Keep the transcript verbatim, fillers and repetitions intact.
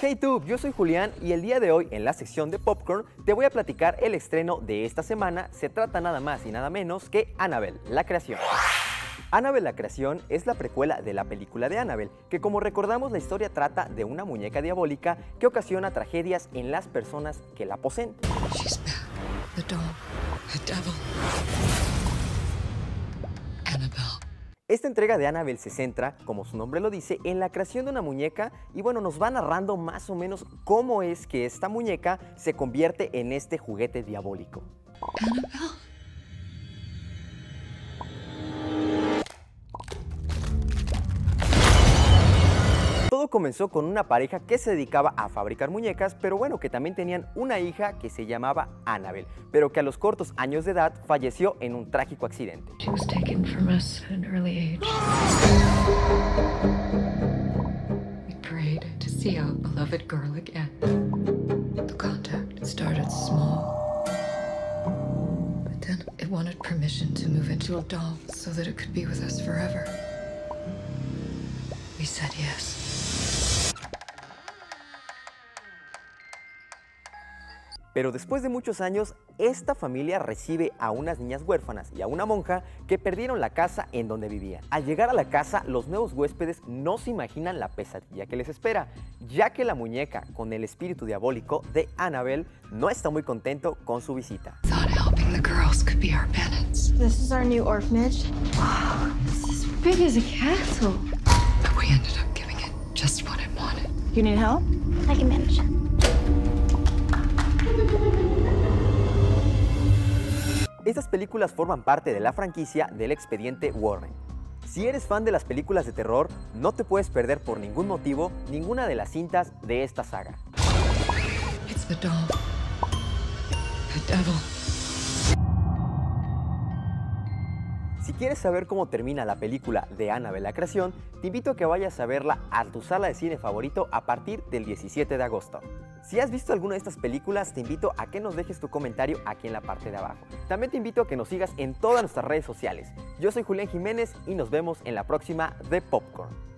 Hey tú, yo soy Julián y el día de hoy en la sección de Popcorn te voy a platicar el estreno de esta semana. Se trata nada más y nada menos que Annabelle, la creación. Annabelle la creación es la precuela de la película de Annabelle, que como recordamos la historia trata de una muñeca diabólica que ocasiona tragedias en las personas que la poseen. Esta entrega de Annabelle se centra, como su nombre lo dice, en la creación de una muñeca y bueno, nos va narrando más o menos cómo es que esta muñeca se convierte en este juguete diabólico. Annabelle. Todo comenzó con una pareja que se dedicaba a fabricar muñecas, pero bueno, que también tenían una hija que se llamaba Annabelle, pero que a los cortos años de edad falleció en un trágico accidente. We said yes. Pero después de muchos años, esta familia recibe a unas niñas huérfanas y a una monja que perdieron la casa en donde vivían. Al llegar a la casa, los nuevos huéspedes no se imaginan la pesadilla que les espera, ya que la muñeca con el espíritu diabólico de Annabelle no está muy contento con su visita. This is our new orphanage. Wow, this is big as a castle. We ended up giving it just what it wanted. You need help? I can manage it. Estas películas forman parte de la franquicia del expediente Warren. Si eres fan de las películas de terror, no te puedes perder por ningún motivo ninguna de las cintas de esta saga. It's the doll. The devil. Si quieres saber cómo termina la película de Annabelle la creación, te invito a que vayas a verla a tu sala de cine favorito a partir del diecisiete de agosto. Si has visto alguna de estas películas, te invito a que nos dejes tu comentario aquí en la parte de abajo. También te invito a que nos sigas en todas nuestras redes sociales. Yo soy Julián Jiménez y nos vemos en la próxima de Popcorn.